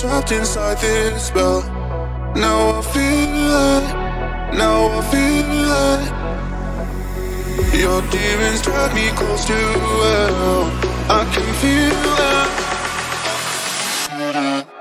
trapped inside this spell. Now I feel it, now I feel it. Your demons drag me close to hell. I can feel it. I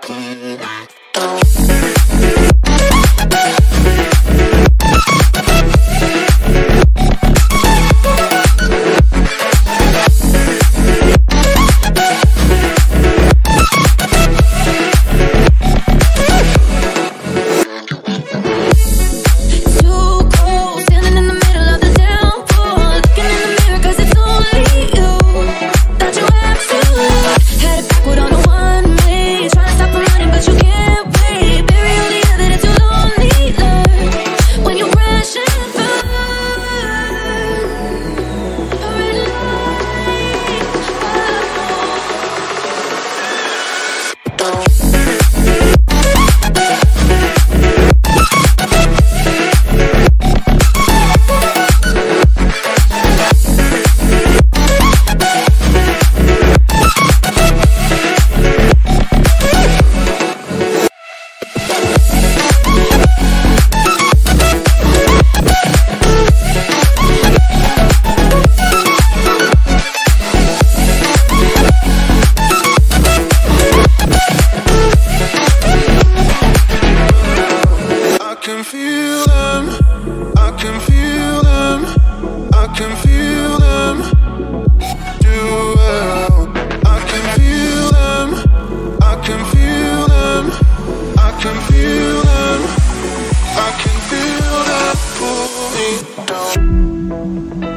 can feel them pull me down.